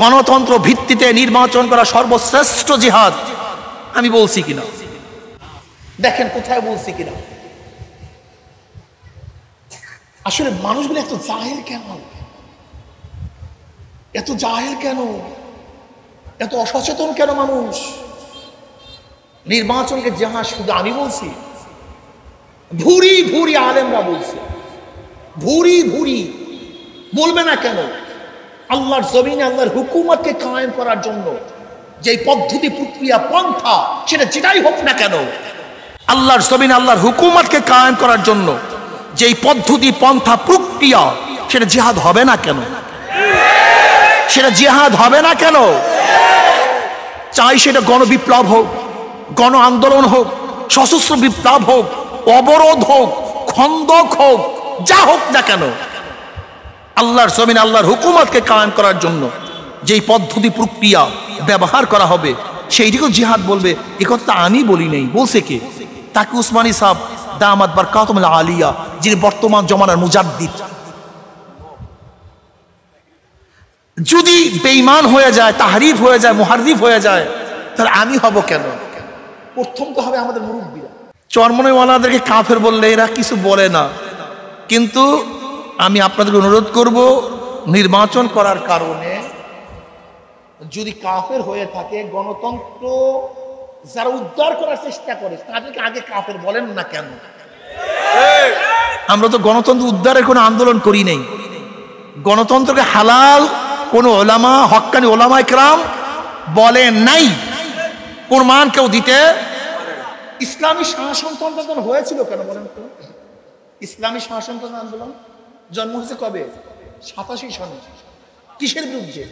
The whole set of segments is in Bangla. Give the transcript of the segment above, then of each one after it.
গণতন্ত্র ভিত্তিতে নির্বাচন করা সর্বশ্রেষ্ঠ জিহাদ আমি বলছি কিনা দেখেন, কোথায় বলছি কিনা। আসলে মানুষগুলো এত জাহেল কেন, এত জাহেল কেন, এত অসচেতন কেন মানুষ? নির্বাচনকে জাহাজ শুধু আমি বলছি, ভুরি ভুরি আলেমরা বলছে, ভুরি ভুরি বলবে না কেন? আল্লাহর জমিনে আল্লাহর হুকুমতকে কায়েম করার জন্য যে পদ্ধতি, প্রক্রিয়া, পন্থা, সেটা যেটাই হোক না কেন, আল্লাহর জমিনে আল্লাহর হুকুমতকে কায়েম করার জন্য যেই পদ্ধতি, পন্থা, প্রক্রিয়া, সেটা জিহাদ হবে না কেন? সেটা জিহাদ হবে না কেন? চাই সেটা গণবিপ্লব হোক, গণ আন্দোলন হোক, সশস্ত্র বিপ্লব হোক, অবরোধ হোক, খন্দক হোক, যা হোক না কেন, আল্লাহর জমিন আল্লাহর হুকুমতকে কায়েম করার জন্য যেই পদ্ধতি, প্রক্রিয়া ব্যবহার করা হবে সেইটিকেও জিহাদ বলবে। একথা আমি বলি নাই, বলছে কে? তাকে উসমানী সাহেব দামাত বারকাতুল আলিয়া, যিনি বর্তমান জমানার মুজাদ্দিদ। যদি বেঈমান হয়ে যায়, তাহরিফ হয়ে যায়, মুহারিফ হয়ে যায়, তাহলে আমি হব কেন? প্রথম তো হবে আমাদের মুরব্বীরা। চরমনাইওয়ালাদেরকে কাফের বললে এরা কিছু বলে না, কিন্তু আমি আপনাদের অনুরোধ করব, নির্বাচন করার কারণে যদি কাফের হয়ে থাকে, গণতন্ত্র যারা উদ্ধার করার চেষ্টা করে তাদেরকে আগে কাফের বলেন না কেন? আমরা তো গণতন্ত্র উদ্ধারের কোনো আন্দোলন করি নাই। গণতন্ত্রকে হালাল কোনো ওলামা, হক্কানি ওলামায়ে কেরাম বলেন নাই, প্রমাণ কেউ দিতে। ইসলামী শাসনতন্ত্র আন্দোলন হয়েছিল কেন বলেন তো? ইসলামী শাসনতন্ত্র আন্দোলন জন্ম হয়েছে কবে? 87 সনে। কিসের বিরুদ্ধে?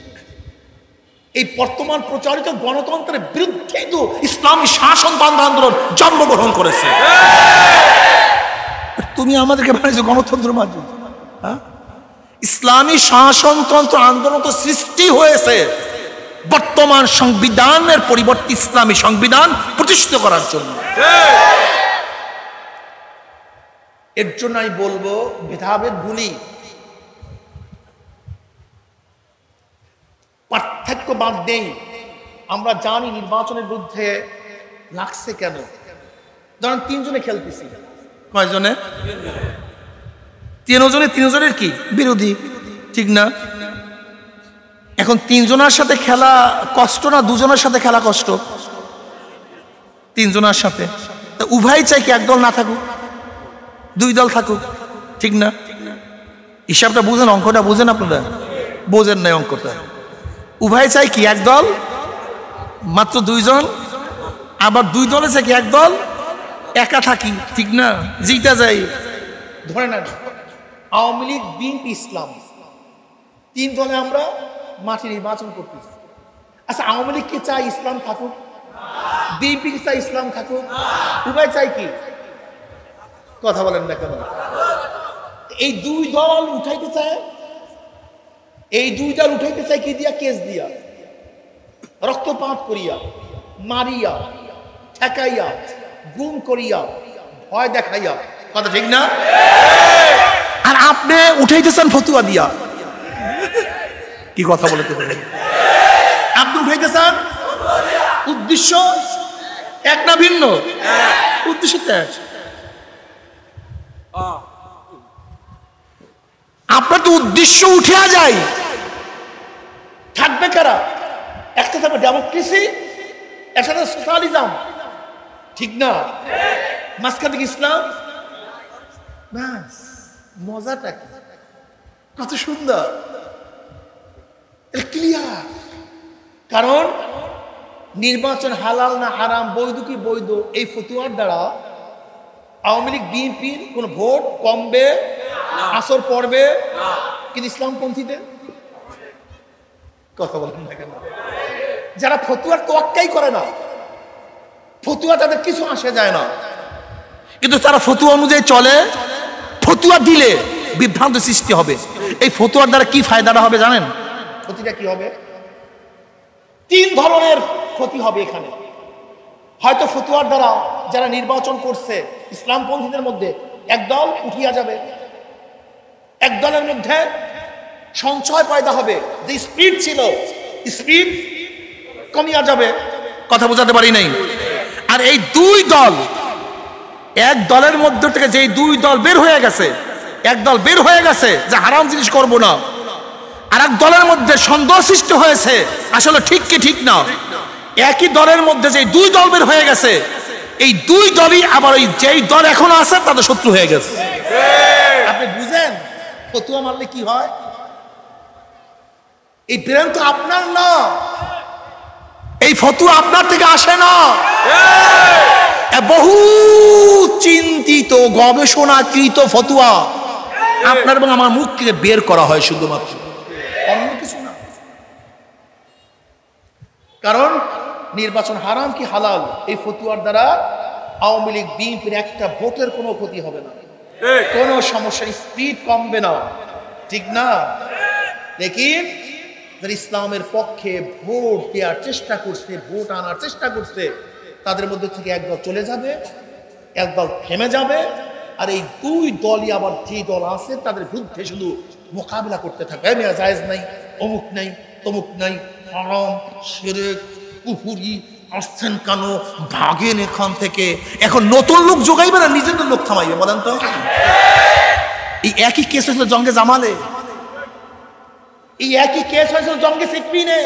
এই বর্তমান প্রচারিত গণতন্ত্রের বিরুদ্ধে তো ইসলামী শাসনতন্ত্র আন্দোলন জন্মগ্রহণ করেছে। তুমি আমাদেরকে বানিয়েছো গণতন্ত্র মাধ্যমে। ইসলামী শাসনতন্ত্র আন্দোলন তো সৃষ্টি হয়েছে বর্তমান সংবিধানের পরিবর্তে ইসলামী সংবিধান প্রতিষ্ঠিত করার জন্য। এর জন্য আমি বলবো, ভেদাভেদ ভুলি, পার্থক্য বাদ দেই। আমরা জানি নির্বাচনের বিরুদ্ধে লাগছে কেন। ধরেন তিনজনে খেলতেছি, কয়জনে? তিনজনে। তিনজনের কি বিরোধী, ঠিক না? এখন তিনজনের সাথে খেলা কষ্ট না দুজনের সাথে খেলা কষ্ট? তিনজনের সাথে। তা উভয় চাই কি একদল না থাকুক, দুই দল থাকুক, ঠিক না? হিসাবটা বুঝেন, অঙ্কটা বুঝেন, আপনারা বোঝেন নাই অঙ্কটা। উভয় চাই কি একদল, মাত্র দুইজন, আবার দুই দলে চাই কি একদল, একা থাকি, ঠিক না, জিতা যাই। ধরে না আওয়ামী লীগ, বিএনপি, ইসলাম, তিন দলে আমরা মাঠে নির্বাচন করতেছি। আচ্ছা, আওয়ামী লীগ কি চাই ইসলাম থাকুক? বিএনপি কি চাই ইসলাম থাকুক? উভয় চাই কি? কথা বলেন না কেন? এই দুই দল উঠাইতে চায়, এই দুই দল উঠাইতে চায় কি দিয়া? কেস দিয়া, রক্তপাত করিয়া, মারিয়া, ঠেকাইয়া, গুম করিয়া, ভয় দেখাইয়া। কথা ঠিক না? আর আপনি উঠাইতেছেন ফতুয়া দিয়া। কি কথা বলে তো? আপনি উঠাইতেছেন উদ্দেশ্য এক না ভিন্ন? উদ্দেশ্য ত্যাগ। আপনার তো উদ্দেশ্য উঠে যায়, থাকবে কারা? একটা থাকবে ডেমোক্রেসি, একটা থাকবে সোশ্যালিজম, ঠিক না? মাঝখানে ইসলাম। মজাটা কি? কত সুন্দর, ক্লিয়ার। কারণ নির্বাচন হালাল না হারাম, বৈধ কি বৈধ, এই ফতুয়ার দ্বারা আওয়ামী লীগ, বিএনপির কোন ভোট কমবে, আসর পড়বে, কিন্তু ইসলামপন্থীদের। কথা বলেন না কেন? যারা ফতুয়ার তোয়াক্কাই করে না, ফতুয়া তাদের কিছু আসে যায় না, কিন্তু তারা ফতুয়া অনুযায়ী চলে। ফতুয়া দিলে বিভ্রান্ত সৃষ্টি হবে। এই ফতুয়ার দ্বারা কি ফায়দাটা হবে জানেন? ক্ষতিটা কি হবে? তিন ধরনের ক্ষতি হবে এখানে। হয়তো ফতুয়ার দ্বারা যারা নির্বাচন করছে ইসলামপন্থীদের মধ্যে একদল উঠিয়া যাবে, একদলের মধ্যে সঞ্চয় পয়দা হবে, যে স্পিড ছিল স্পিড কমিয়া যাবে। কথা বোঝাতে পারি নাই। আর এই দুই দল, এক দলের মধ্যে থেকে যে দুই দল বের হয়ে গেছে, এক দল বের হয়ে গেছে যে হারাম জিনিস করবো না, আর এক দলের মধ্যে সন্দেহ সৃষ্টি হয়েছে আসলে ঠিক কি ঠিক না। একই দলের মধ্যে যে দুই দল বের হয়ে গেছে, এই দুই দলই আবার ওই যেই দল এখনো আছে তাদের শত্রু হয়ে গেছে। আপনি বুঝেন ফতুয়া মারলে কি হয়? এই ব্রেন তো আপনার না, এই ফতুয়া আপনার থেকে আসে না, বহু চিন্তিত গবেষণাকৃত ফতুয়া। আপনার এবং আমার মুখ থেকে বের করা হয় শুধুমাত্র, অন্য কিছু না। কারণ নির্বাচন হারাম কি হালাল এই ফতুয়ার দ্বারা আওয়ামী লীগ বিএনপির একটা ভোটের কোনো ক্ষতি হবে না, কোনো সমস্যার স্পিড কমবে না, ঠিক না? লেকিন ইসলামের পক্ষে ভোট দেওয়ার চেষ্টা করছে, ভোট আনার চেষ্টা করছে, তাদের মধ্যে থেকে একদল চলে যাবে, একদল থেমে যাবে, আর এই দুই দলই আবার যে দল আছে তাদের বিরুদ্ধে শুধু মোকাবিলা করতে থাকবে। মেয়া জায়েজ নাই, অমুক নাই, তমুক নাই, হারাম, শিরক, কুফরি, আসছেন কেন, ভাগেন এখান থেকে। এখন নতুন লোক জোগাইবে না, নিজেদের লোক থামাইবে। বলেন তো, এই একই কেস হয়েছিল জঙ্গে জামালে, এই একই কেস হয়েছিল জঙ্গে সিকপিনে।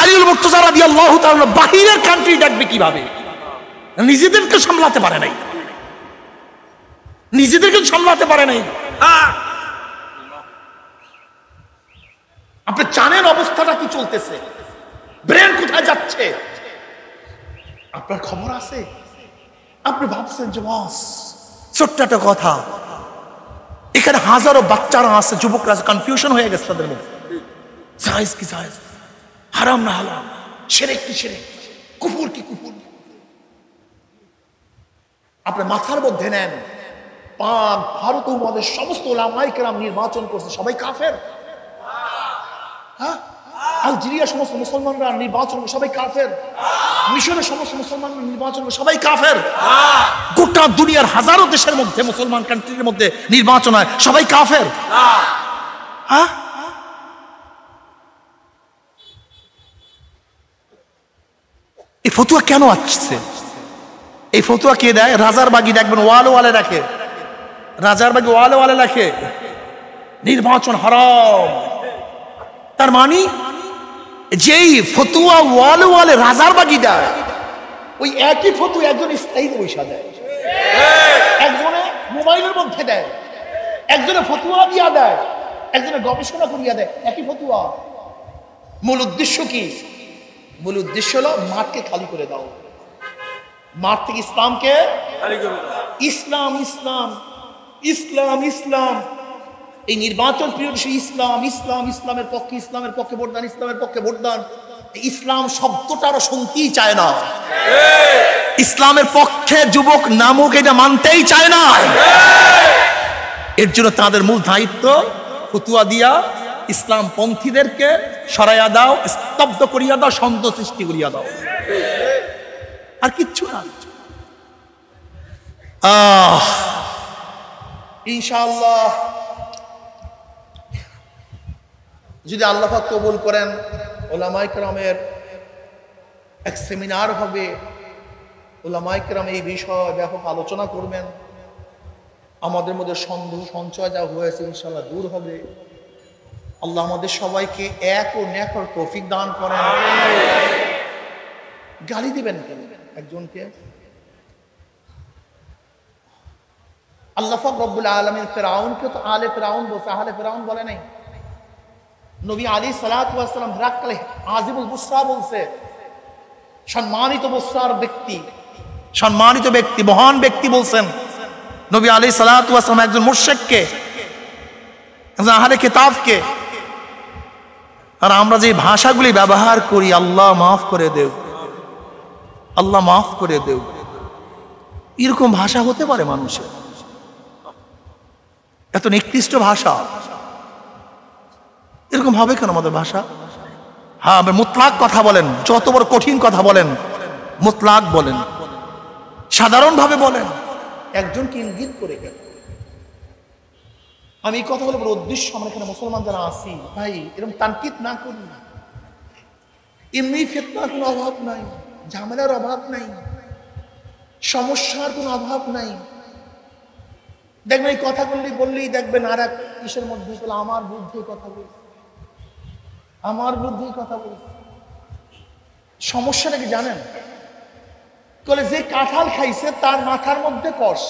আলিউল মুর্তজা রাদিয়াল্লাহু তাআলা বাহিরের কান্ট্রি ডাকবে কিভাবে? নিজেদেরকে সামলাতে পারে নাই, নিজেদেরকে সামলাতে পারে নাই। আপনি জানেন অবস্থাটা কি চলতেছে, ব্রেন কোথায় যাচ্ছে, আপনার খবর আছে? আপনি ভাবছেন যে বাস ছোট্ট একটা কথা, এখানে হাজারো বাচ্চারা আছে, যুবকরা আছে, কনফিউশন হয়ে গেছে তাদের মধ্যে, জায়েজ কি জায়েজ, হারাম না হারাম, শিরক কি শিরক, কুফর কি কুফর। আপনার মাথার মধ্যে নেন পাক, ভারত ও আমাদের সমস্ত ওলামায়ে কেরাম নির্বাচন করছে, সবাই কাফের। হ্যাঁ, আলজেরিয়া সমস্ত মুসলমানরা নির্বাচন, সবাই কাফের। মিশরের সমস্ত মুসলমানরা নির্বাচন, সবাই কাফের। গোটা দুনিয়ার হাজারো দেশের মধ্যে, মুসলমান কান্ট্রির মধ্যে নির্বাচন হয়, সবাই কাফের। হ্যাঁ, এই ফতুয়া কেন আসছে? এই ফতুয়া কে দেয়? রাজার বাগি দেখবেন ওয়ালে ওয়ালে রাখে, রাজার বাগি ওয়ালে ওয়ালে রাখে নির্বাচন হারাম। তার মানে যেই ফতুয়া ওয়ালে ওয়ালে রাজার বাগি দেয়, ওই একই ফতুয়া একজন স্থায়ী পয়সা দেয়, একজনে মোবাইলের মধ্যে দেয়, একজনে ফতুয়া দিয়া দেয়, একজনে গবেষণা করিয়া দেয়। একই ফতুয়া। মূল উদ্দেশ্য কি? মূল উদ্দেশ্য হলো মাঠকে খালি করে দাও, মাঠ থেকে ইসলামকে খালি করে দাও। ইসলাম ইসলাম ইসলাম ইসলাম, এই নির্বাচন প্রিয় ইসলাম ইসলাম, ইসলামের পক্ষে, ইসলামের পক্ষে ভোট দান, ইসলামের পক্ষে ভোট দান। ইসলাম শব্দটা আর শুনতেই চায় না, ইসলামের পক্ষে যুবক নামক এটা মানতেই চায় না। এর জন্য তাদের মূল দায়িত্ব ফতুয়া দিয়া ইসলাম পন্থীদেরকে সরাইয়া দাও, স্তব্ধ করিয়া দাও, সন্দেহ সৃষ্টি করিয়া দাও, আর কিচ্ছু না। ইনশাআল্লাহ যদি আল্লাহ পাক কবুল করেন, ওলামায়ে কেরামের এক সেমিনার হবে, ওলামায়ে কেরাম এই বিষয়ে ব্যাপক আলোচনা করবেন। আমাদের মধ্যে সন্দেহ সঞ্চয় যা হয়েছে ইনশাআল্লাহ দূর হবে। আল্লাহ আমাদের সবাইকে এক ও নেকর তৌফিক দান করেন। গালি দিবেন কেন একজনকে? আল্লাহ পাক রব্বুল আলামিন ফিরাউনকে তো আলে ফিরাউন বলছে, আহলে ফিরাউন বলে নাই। নবী আলাইহিস সালাতু ওয়াস সালাম রাক্কালে আজিবুল বুসরা বলছে, সম্মানিত বুসরার ব্যক্তি, সম্মানিত ব্যক্তি, মহান ব্যক্তি বলছেন নবী আলাইহিস সালাতু ওয়াস সালাম একজন মুশরিককে, একজন আহলে কিতাবকে। আর আমরা যে ভাষাগুলি ব্যবহার করি, আল্লাহ মাফ করে দেব, আল্লাহ মাফ করে দেব, এরকম ভাষা হতে পারে মানুষের? এত নিকৃষ্ট ভাষা, এরকম হবে কেন আমাদের ভাষা? হ্যাঁ, আমরা মুতলাক কথা বলেন, যত বড় কঠিন কথা বলেন মুতলাক বলেন, সাধারণভাবে বলেন। একজনকে ইঙ্গিত করে কেন? আমি এই কথাগুলো বড় উদ্দেশ্য, আমরা এখানে মুসলমান যারা আছি ভাই এরকম তানকিদ না করি। এমনি ফিতনার কোনো অভাব নাই, ঝামেলার অভাব নাই, সমস্যার কোনো অভাব নাই। দেখবেন এই কথা বললেই দেখবেন আর এক কিসের মধ্যে আমার বুদ্ধি কথা বলছে, আমার বুদ্ধি কথা বলছে। সমস্যাটা কি জানেন? বলে যে কাঁঠাল খাইছে তার মাথার মধ্যে কষ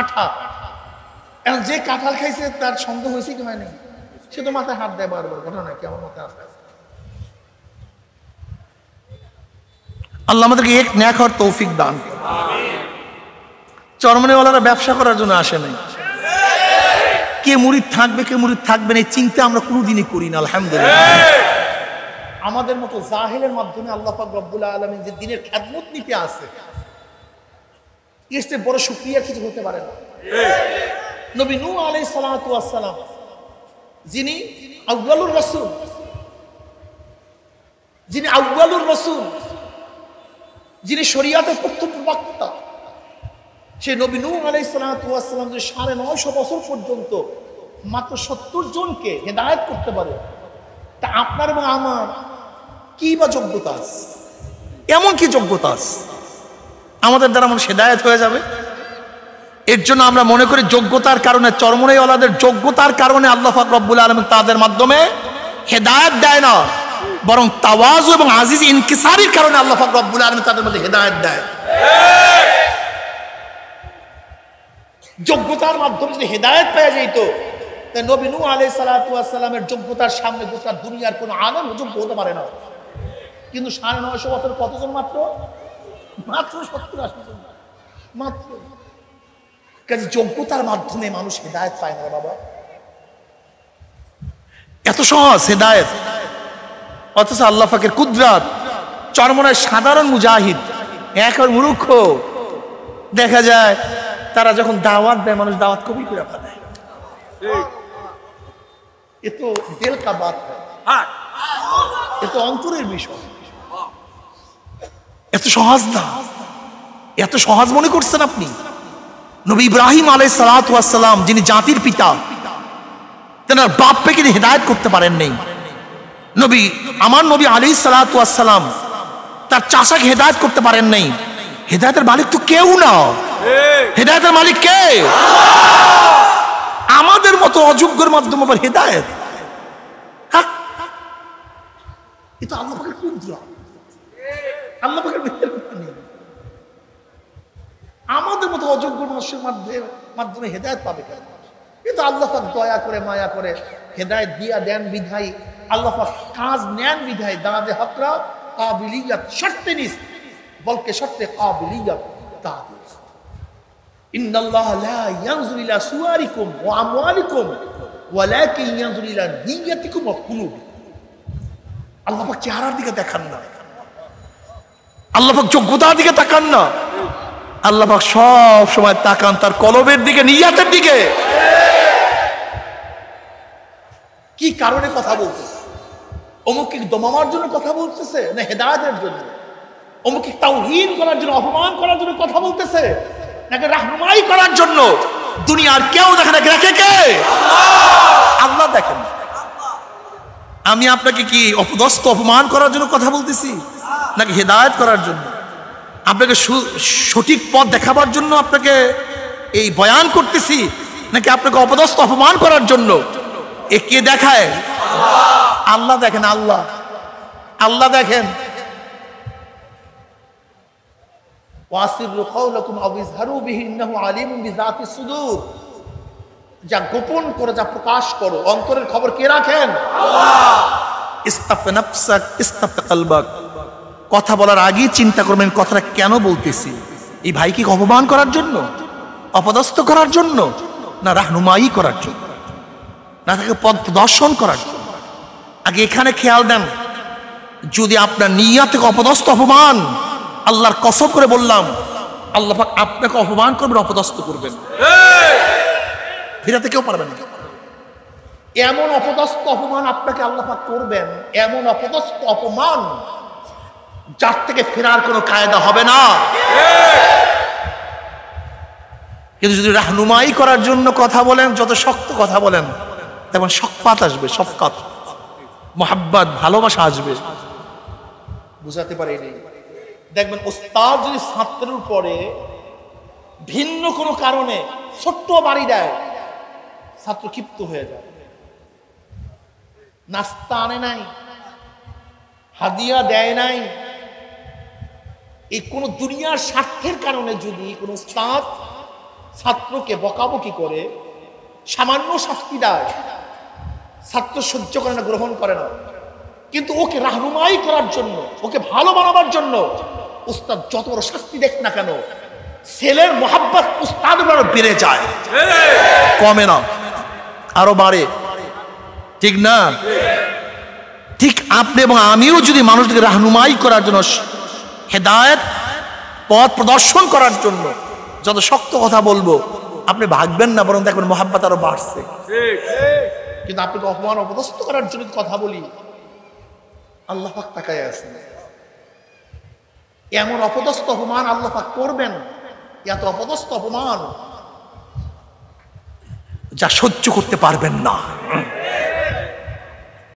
আঠা, এবং যে কাঁঠাল খাইছে তার সন্দেহ হয়েছে কি হয় নাই, সে তো মাথায় হাত দেয় বারবার। ঘটনা কি আমার মাথায় আসতে আছে। আল্লাহ আমাদেরকে এক ন্যাক হওয়ার তৌফিক দান। চরমনেওয়ালারা ব্যবসা করার জন্য আসে নাই, কে মুরিদ থাকবে কে মুরিদ থাকবে না এই চিন্তা আমরা কোনোদিনই করি না। আলহামদুলিল্লাহ আমাদের মতো জাহেলের মাধ্যমে আল্লাহ পাক রব্বুল আলামিন যে দ্বীনের খিদমত নিতে আসে এর চেয়ে বড় শুকরিয়া কিছু হতে পারে না। নবী নূহ আলাইহিস সালাতু ওয়াস সালাম যিনি আউয়ালুর রাসূল, যিনি শরীয়তের প্রথম বক্তা, সেই নবী নূহ আলাইহিস সালাতু ওয়াস সালাম যে ৯৫০ বছর পর্যন্ত মাত্র ৭০ জনকে হেদায়েত করতে পারে, তা আপনার এবং আমার কি বা যোগ্যতা আছে? এমন কি যোগ্যতা আছে আমাদের দ্বারা মানুষ হেদায়েত হয়ে যাবে? এর জন্য আমরা মনে করি যোগ্যতার কারণে, চরমোনাইওয়ালাদের যোগ্যতার কারণে আল্লাহ পাক রব্বুল আলামিন তাদের মাধ্যমে হেদায়েত দেয় না, বরং তাওয়াজু এবং আজিজ ইনকিসারির কারণে আল্লাহ পাক রব্বুল আলামিন তাদের মধ্যে হেদায়েত দেয়। যোগ্যতার মাধ্যমে যদি হেদায়েত পাওয়া যেত, নবী নূহ আলাইহিস সালাতু ওয়াস সালামের যোগ্যতার সামনে গোটা দুনিয়ার কোন আলেম যোগ্য হতে পারে না। কিন্তু ৯৫০ বছর কতজন? মাত্র ৭০-৮০ জন মাত্র। কাজে যোগ্যতার মাধ্যমে মানুষ হেদায়েত পায় না বাবা, এত সহজ হেদায়েত। অথচ আল্লাহ পাকের কুদরাত, চরমনায় সাধারণ মুজাহিদ একর মূর্খ দেখা যায়, তারা যখন দাওয়াত দেয় মানুষ দাওয়াত কবুল করে ফেলে। এ তো দিল কা বাত হ্যায়, এ তো অন্তরের বিষয়, এত সহজ না। এত সহজ মনে করছেন আপনি? নবী ইব্রাহিম আলাইহিস সালাতু ওয়াস সালাম যিনি জাতির পিতা, তেনার বাপকে তিনি হেদায়েত করতে পারেন নাই। নবী আমার নবী আলাইহিস সালাতু ওয়াস সালাম তার চাচাকে হেদায়েত করতে পারেন নাই। হেদায়েতের মালিক তো কেউ না, হেদায়েতের মালিক কে? আল্লাহ। আমাদের মতো অযোগ্যের মাধ্যমে আবার হেদায়েত, এটা আল্লাহ পাকের কুদরত, আল্লাহ পাকের মেহেরবানি। আমাদের মতো অযোগ্য মানুষের মাধ্যমে হেদায়েত পাবে কেন? এটা আল্লাহ পাক দয়া করে মায়া করে হেদায়েত দিয়া দেন বিধায়, আল্লাহ পাক কাজ নেন বিধায়। দাঁড়াতে হকরা কাবিলিয়াত শর্তে নিস, বলকে শর্তে কাবিলিয়াত তাআদিস। إن الله لا ينظر إلى صوركم وأموالكم ولكن ينظر إلى نيتكم وقلوبكم. আল্লাহ পাক চেহারার দিকে তাকান না, আল্লাহ পাক যোগ্যতার দিকে তাকান না, আল্লাহ পাক সব সময় তাকান তার কলবের দিকে, নিয়াতের দিকে। কি কারণে কথা বলতেছে? অমুককে দমামার জন্য কথা বলতেছে না হেদায়েতের জন্য? অমুককে তাওহীন করার জন্য, অপমান করার জন্য কথা বলতেছে নাকি রাহনুমাই করার জন্য? দুনিয়ার কেউ দেখে না, দেখে কে? আল্লাহ দেখেন। আমি আপনাকে কি অপদস্থ অপমান করার জন্য কথা বলতেছি নাকি হেদায়েত করার জন্য, আপনাকে সঠিক পথ দেখাবার জন্য আপনাকে এই বয়ান করতেছি নাকি আপনাকে অপদস্থ অপমান করার জন্য? এ কে দেখায়? আল্লাহ দেখেন, আল্লাহ আল্লাহ দেখেন। যা গোপন করো, যা প্রকাশ করো, অন্তরের খবর কে রাখেন? কথা বলার আগেই চিন্তা করবেন কথাটা কেন বলতেছি। এই ভাই কি অপমান করার জন্য, অপদস্থ করার জন্য, না রাহনুমাই করার জন্য, না তাকে পথ প্রদর্শন করার জন্য? আগে এখানে খেয়াল দেন, যদি আপনার নিয়াতে অপদস্থ অপমান, আল্লাহর কসম করে বললাম আল্লাহ পাক আপনাকে অপমান করবেন, অপদস্থ করবেন, ফিরাতে কেউ পারবেন না। এমন অপদস্থ অপমান আপনাকে আল্লাহ পাক করবেন, এমন অপদস্থ অপমান যার থেকে ফেরার কোনো কায়দা হবে না। কিন্তু যদি রাহনুমাই করার জন্য কথা বলেন, যত শক্ত কথা বলেন তেমন শফকাত আসবে, শফকাত মোহাব্বত ভালোবাসা আসবে। বুঝাতে পারিনি। দেখবেন ওস্তাদ যদি ছাত্রের উপরে ভিন্ন কোনো কারণে ছোট্ট বাড়ি দেয়, ছাত্র ক্ষিপ্ত হয়ে যায়। নাস্তা আনে নাই, হাদিয়া দেয় নাই, এই কোনো দুনিয়ার স্বার্থের কারণে যদি কোনো উস্তাদ ছাত্রকে বকাবকি করে, সামান্য শাস্তি দেয়, ছাত্র সহ্য করে না, গ্রহণ করে না, কিন্তু ওকে রাহনুমাই করার জন্য, ওকে ভালো বানাবার জন্য উস্তাদ যত বড় শাস্তি দেখ না কেন, ছেলের মহাব্বত উস্তাদ বড় বেড়ে যায়, কমে না, আরো বাড়ে। ঠিক না? ঠিক আপনি এবং আমিও যদি মানুষকে রাহনুমাই করার জন্য, হেদায়েত পথ প্রদর্শন করার জন্য যত শক্ত কথা বলবো, আপনি ভাগবেন না, বরং দেখবেন মহাব্বত আরো বাড়ছে। কিন্তু আপনাকে অপমান অপদস্থ করার জন্য কথা বলি, আল্লাহ পাক তাকায় আছেন। এমন অপদস্থ অপমান আল্লাহ পাক করবেন, এত অপদস্থ অপমান যা সহ্য করতে পারবেন না।